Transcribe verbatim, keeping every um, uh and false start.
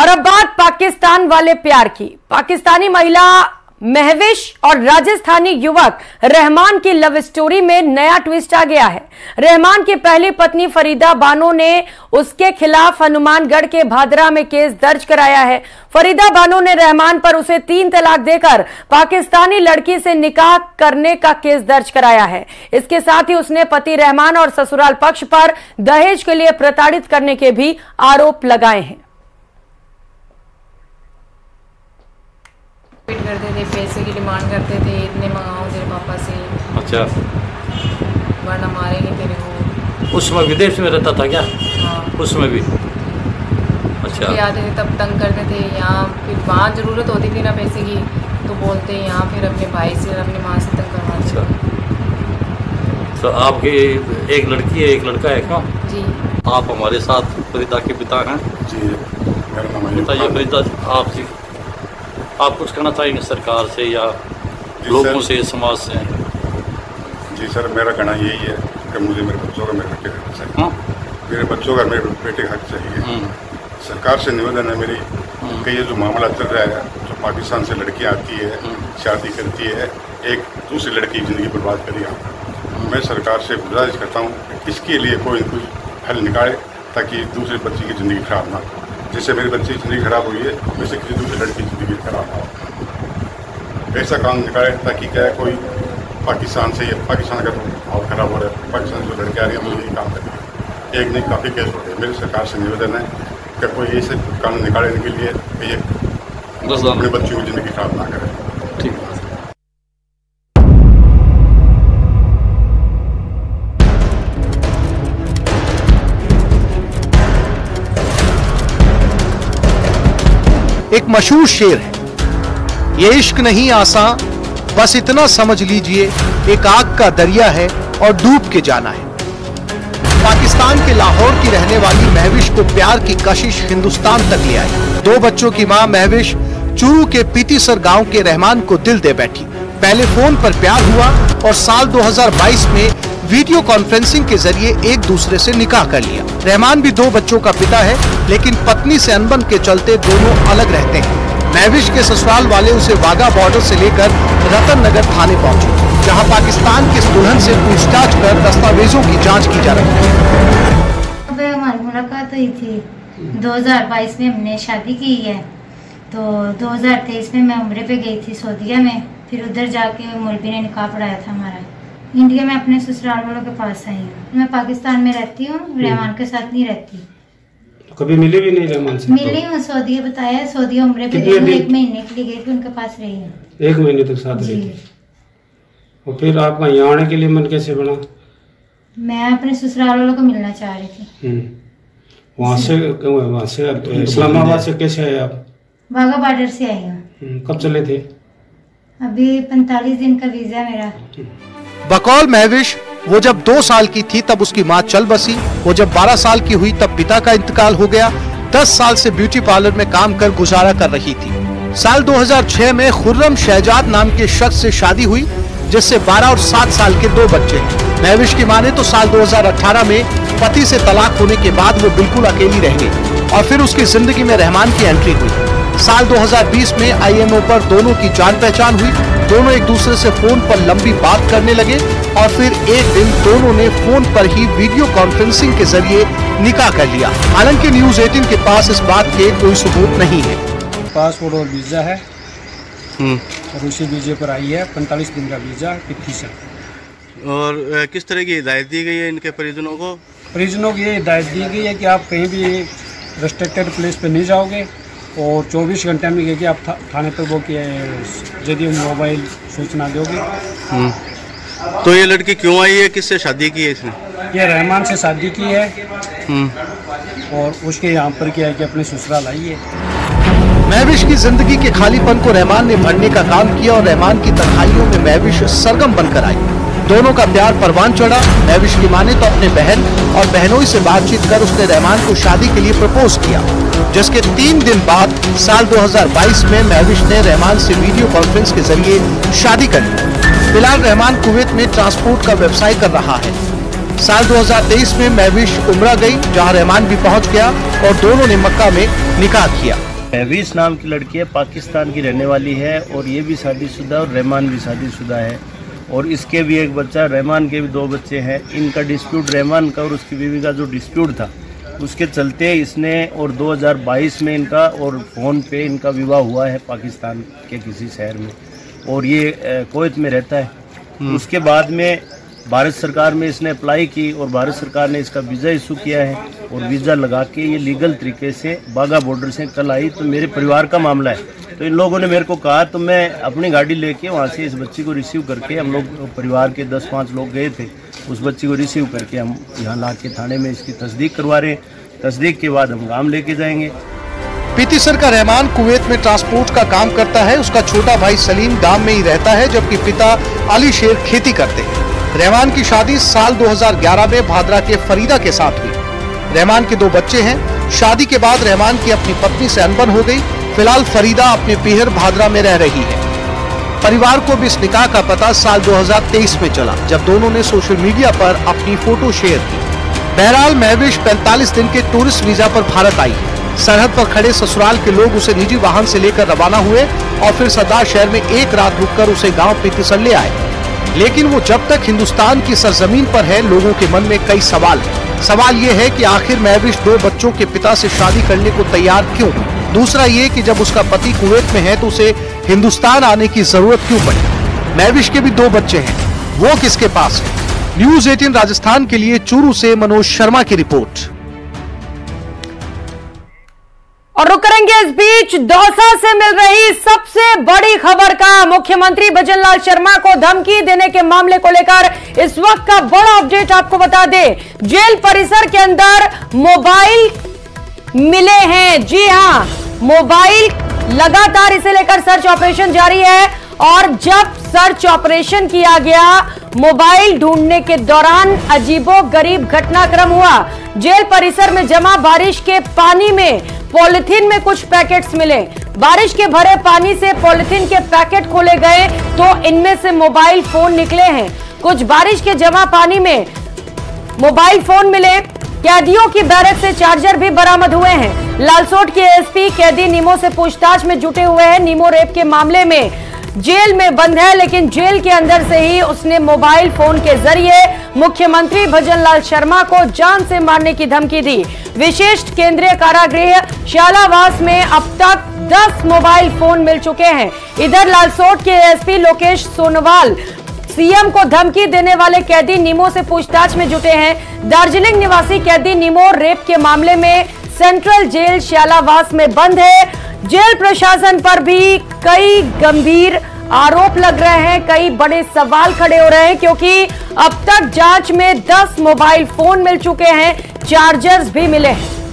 और अब बात पाकिस्तान वाले प्यार की। पाकिस्तानी महिला महवेश और राजस्थानी युवक रहमान की लव स्टोरी में नया ट्विस्ट आ गया है। रहमान की पहली पत्नी फरीदा बानो ने उसके खिलाफ हनुमानगढ़ के भादरा में केस दर्ज कराया है। फरीदा बानो ने रहमान पर उसे तीन तलाक देकर पाकिस्तानी लड़की से निकाह करने का केस दर्ज कराया है। इसके साथ ही उसने पति रहमान और ससुराल पक्ष पर दहेज के लिए प्रताड़ित करने के भी आरोप लगाए हैं। पेट करते थे, पैसे की डिमांड करते थे, इतने मंगाओ तेरे पापा से, अच्छा वरना मारेंगे तेरे को। उस समय विदेश में रहता था क्या? हाँ, उस समय भी। अच्छा, आते थे तब तंग करते थे। यहाँ फिर वहाँ ज़रूरत होती थी ना पैसे की, तो बोलते यहाँ फिर अपने भाई से अपनी माँ से तंग करवाते। अच्छा, तो आपकी एक लड़की है एक लड़का है क्या? जी। आप हमारे साथ फरीदा के पिता हैं। जी, फरीदा आप जी आप कुछ कहना चाहेंगे सरकार से या लोगों से समाज से? जी सर, मेरा कहना यही है कि मुझे मेरे बच्चों का मेरे बेटे का हक चाहिए, मेरे बच्चों का मेरे बेटे का हक चाहिए। सरकार से निवेदन है मेरी कि ये जो मामला चल रहा है, जो पाकिस्तान से लड़कियां आती है, शादी करती है, एक दूसरी लड़की की ज़िंदगी बर्बाद करी आप, मैं सरकार से गुजारिश करता हूँ कि इसके लिए कोई कोई हल निकाले ताकि दूसरे बच्चे की ज़िंदगी खराब ना हो। जैसे मेरे बच्चे की जिंदगी खराब हुई है वैसे किसी दूसरे लड़की की जिंदगी खराब हो। ऐसा काम निकाले ताकि क्या कोई पाकिस्तान से या पाकिस्तान का माहौल खराब हो रहा है, पाकिस्तान से लड़के आ रही है, मुझे यही काम करेंगे। एक नहीं काफ़ी केस हो रहे हैं। मेरी सरकार से निवेदन है कि कोई ऐसे कानून निकालने के लिए कि ये अपने बच्चों की जिंदगी खराब ना करें। ठीक है। एक मशहूर शेर है, ये इश्क नहीं आसान, बस इतना समझ लीजिए एक आग का दरिया है और डूब के जाना है। पाकिस्तान के लाहौर की रहने वाली महवेश को प्यार की कशिश हिंदुस्तान तक ले आई। दो बच्चों की मां महवेश चूरू के पीतीसर गांव के रहमान को दिल दे बैठी। पहले फोन पर प्यार हुआ और साल दो हज़ार बाईस में वीडियो कॉन्फ्रेंसिंग के जरिए एक दूसरे से निकाह कर लिया। रहमान भी दो बच्चों का पिता है, लेकिन पत्नी से अनबन के चलते दोनों अलग रहते हैं। महवेश के ससुराल वाले उसे वाघा बॉर्डर से लेकर रतन नगर थाने पहुंचे, जहां पाकिस्तान के दुल्हन से पूछताछ कर दस्तावेजों की जांच की जा रही है। हमारी मुलाकात हुई थी दो हज़ार बाईस में, हमने शादी की है। तो दो हज़ार तेईस में मैं उम्रे पे गई थी सऊदीया में, फिर उधर जाके मौलवी ने निकाह पढ़ाया था हमारा। इंडिया में अपने ससुराल वालों के पास आई हूँ। मैं पाकिस्तान में रहती हूँ, रहमान के साथ नहीं रहती। कभी मिली भी नहीं रहमान से? मिली हूँ, सऊदी बताया, सऊदी उम्रे पे एक महीने के लिए गई थी, उनके पास रही हूँ। एक महीने तक साथ रही थी। और फिर आपका यहाँ आने के लिए मन कैसे बना? मैं अपने ससुराल वालों को मिलना चाह रही थी। वहाँ से वहाँ से इस्लामाबाद से कैसे आए आप? वाघा बॉर्डर से आई हूँ। कब चले थे? अभी पैंतालीस दिन का वीजा मेरा। बकौल महवेश, वो जब दो साल की थी तब उसकी मां चल बसी। वो जब बारह साल की हुई तब पिता का इंतकाल हो गया। दस साल से ब्यूटी पार्लर में काम कर गुजारा कर रही थी। साल दो हज़ार छह में खुर्रम शहजाद नाम के शख्स से शादी हुई, जिससे बारह और सात साल के दो बच्चे हैं। महवेश की मां ने तो साल दो हज़ार अठारह में पति से तलाक होने के बाद वो बिल्कुल अकेली रह गई और फिर उसकी जिंदगी में रहमान की एंट्री हुई। साल दो हज़ार बीस में आई एम ओ पर दोनों की जान पहचान हुई। दोनों एक दूसरे से फोन पर लंबी बात करने लगे और फिर एक दिन दोनों ने फोन पर ही वीडियो कॉन्फ्रेंसिंग के जरिए निकाह कर लिया। हालांकि न्यूज़ अठारह के पास इस बात के कोई सबूत नहीं है। पासपोर्ट और वीजा है और उसी वीजे पर आई है, पैंतालीस दिन का वीजा पिटीशन। और किस तरह की हिदायत दी गई है इनके परिजनों को? परिजनों को ये हिदायत दी गई है कि आप कहीं भी रेस्ट्रिक्टेड प्लेस पर नहीं जाओगे और चौबीस घंटे में ये कि आप था, थाने पर वो कि यदि मोबाइल सूचना दोगे। तो ये लड़की क्यों आई है, किससे शादी की है इसने? ये रहमान से शादी की है और उसके यहाँ पर क्या है कि अपने ससुराल आई है। महवेश की जिंदगी के खालीपन को रहमान ने भरने का काम किया और रहमान की तन्हाइयों में महवेश सरगम बनकर आई। दोनों का प्यार परवान चढ़ा। महवेश की माने तो अपने बहन और बहनोई से बातचीत कर उसने रहमान को शादी के लिए प्रपोज किया, जिसके तीन दिन बाद साल दो हज़ार बाईस में महवेश ने रहमान से वीडियो कॉन्फ्रेंस के जरिए शादी कर ली। फिलहाल रहमान कुवैत में ट्रांसपोर्ट का व्यवसाय कर रहा है। साल दो हज़ार तेईस में महवेश उमरा गई जहां रहमान भी पहुंच गया और दोनों ने मक्का में निकाह किया। महवेश नाम की लड़की है, पाकिस्तान की रहने वाली है और ये भी शादीशुदा और रहमान भी शादीशुदा है और इसके भी एक बच्चा, रहमान के भी दो बच्चे हैं। इनका डिस्प्यूट, रहमान का और उसकी बीवी का जो डिस्प्यूट था, उसके चलते इसने और दो हज़ार बाईस में इनका और फ़ोन पे इनका विवाह हुआ है पाकिस्तान के किसी शहर में और ये कुवैत में रहता है। उसके बाद में भारत सरकार में इसने अप्लाई की और भारत सरकार ने इसका वीज़ा इशू किया है और वीज़ा लगा के ये लीगल तरीके से वाघा बॉर्डर से कल आई। तो मेरे परिवार का मामला है, तो इन लोगों ने मेरे को कहा, तो मैं अपनी गाड़ी लेके वहाँ से इस बच्ची को रिसीव करके, हम लोग परिवार के दस पाँच लोग गए थे, उस बच्ची को रिसीव करके हम यहाँ ला के थाने में इसकी तस्दीक करवा रहे हैं। तस्दीक के बाद हम गांव लेके जाएंगे। पितिसर का रहमान कुवैत में ट्रांसपोर्ट का काम करता है। उसका छोटा भाई सलीम गांव में ही रहता है, जबकि पिता अली शेर खेती करते हैं। रहमान की शादी साल दो हज़ार ग्यारह में भादरा के फरीदा के साथ हुई। रहमान के दो बच्चे हैं। शादी के बाद रहमान की अपनी पत्नी से अनबन हो गई। फिलहाल फरीदा अपने पीहर भादरा में रह रही है। परिवार को भी इस निकाह का पता साल दो हज़ार तेईस में चला, जब दोनों ने सोशल मीडिया पर अपनी फोटो शेयर की। बहरहाल महवेश पैंतालीस दिन के टूरिस्ट वीजा पर भारत आई। सरहद पर खड़े ससुराल के लोग उसे निजी वाहन से लेकर रवाना हुए और फिर सरदार शहर में एक रात रुककर उसे गांव पितिसर ले आए। लेकिन वो जब तक हिंदुस्तान की सरजमीन पर है, लोगों के मन में कई सवाल है। सवाल ये है कि आखिर महवेश दो बच्चों के पिता से शादी करने को तैयार क्यों? दूसरा ये कि जब उसका पति कुवैत में है तो उसे हिंदुस्तान आने की जरूरत क्यों पड़ी? महवेश के भी दो बच्चे हैं, वो किसके पास है? न्यूज़ अठारह राजस्थान के लिए चूरू से मनोज शर्मा की रिपोर्ट। और रुक करेंगे इस बीच दौसा से मिल रही सबसे बड़ी खबर का, मुख्यमंत्री भजनलाल शर्मा को धमकी देने के मामले को लेकर इस वक्त का बड़ा अपडेट आपको बता दें। जेल परिसर के अंदर मोबाइल मिले हैं। जी हां, मोबाइल लगातार इसे लेकर सर्च ऑपरेशन जारी है और जब सर्च ऑपरेशन किया गया, मोबाइल ढूंढने के दौरान अजीबो गरीब घटनाक्रम हुआ। जेल परिसर में जमा बारिश के पानी में पॉलिथीन में कुछ पैकेट्स मिले। बारिश के भरे पानी से पॉलिथीन के पैकेट खोले गए तो इनमें से मोबाइल फोन निकले हैं। कुछ बारिश के जमा पानी में मोबाइल फोन मिले। कैदियों की बैरक से चार्जर भी बरामद हुए हैं। लालसोट के एसपी कैदी नीमो से पूछताछ में जुटे हुए हैं। नीमो रेप के मामले में जेल में बंद है, लेकिन जेल के अंदर से ही उसने मोबाइल फोन के जरिए मुख्यमंत्री भजनलाल शर्मा को जान से मारने की धमकी दी। विशिष्ट केंद्रीय कारागृह श्यालावास में अब तक दस मोबाइल फोन मिल चुके हैं। इधर लालसोट के एसपी लोकेश सोनोवाल सीएम को धमकी देने वाले कैदी नीमो से पूछताछ में जुटे हैं। दार्जिलिंग निवासी कैदी नीमो रेप के मामले में सेंट्रल जेल श्यालावास में बंद है। जेल प्रशासन पर भी कई गंभीर आरोप लग रहे हैं, कई बड़े सवाल खड़े हो रहे हैं, क्योंकि अब तक जांच में दस मोबाइल फोन मिल चुके हैं, चार्जर्स भी मिले हैं।